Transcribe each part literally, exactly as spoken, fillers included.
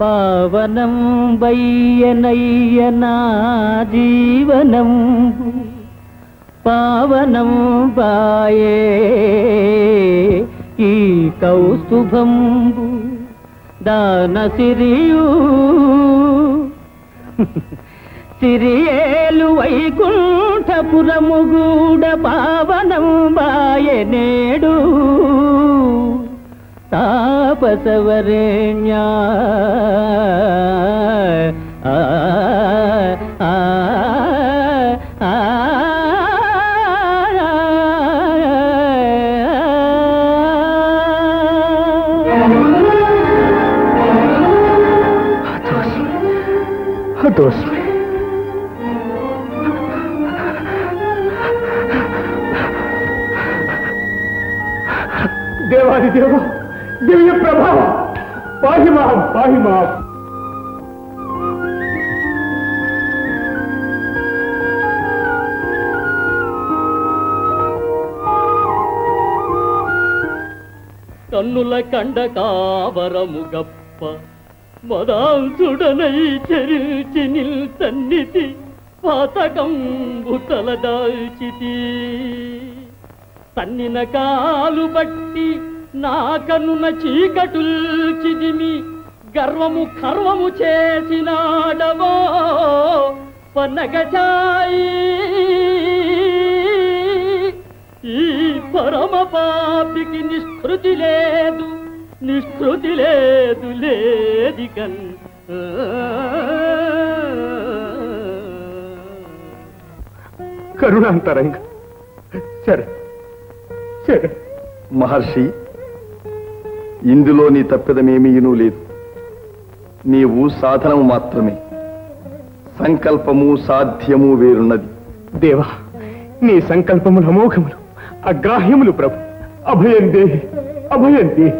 पावनं वैयनयना जीवनं पावनं वाये ई कौस्तुभं दानसिरियु सिरियेलु वैकुंठपुरमुगूड पावनं वाये नेडू तापसवरेण्या आ आ आ दोस्त देवादि देवा दिव्य प्रभाव पाहि मां पाहि मां कन्नुल कंड कावरमुगप्प मदांसुडनै चरिचि निल्तन्निति पातकंबु तलदाचिति तन्निन कालु बट्टि నాకనున చీకటుల్చిదిమి గర్వము కర్వము చేసినాడవో పనగచాయి ఈ పరమ పాపికి నిష్కృతి లేదు నిష్కృతి లేదు లేదికన్ కరుణాంతరంగ సరే సరే మహర్షి ఇందులో నీ తప్పిదమేమీను లేదు నీవు సాధనము మాత్రమే సంకల్పము సాధ్యము వేరున్నది దేవా నీ సంకల్పములు అమోఘములు అగ్రాహ్యములు ప్రభు అభయం దేహి అభయం దేహి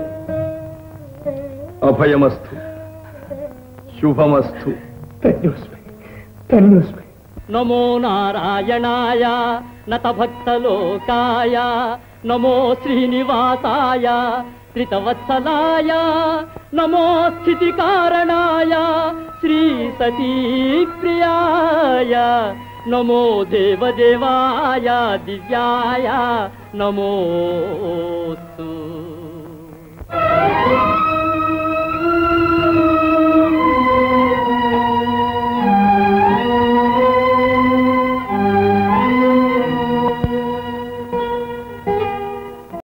అభయమస్తు శుభమస్తు తన్యోస్మై తన్యోస్మై నమో నారాయణాయ నత భక్త లోకాయ నమో శ్రీనివాసాయ त्रितवत्सलाय नमो स्थिति कारणाय श्री सती प्रियाय नमो देवदेवाय दिव्याय नमोस्तु।